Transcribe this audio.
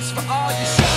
Thanks for all you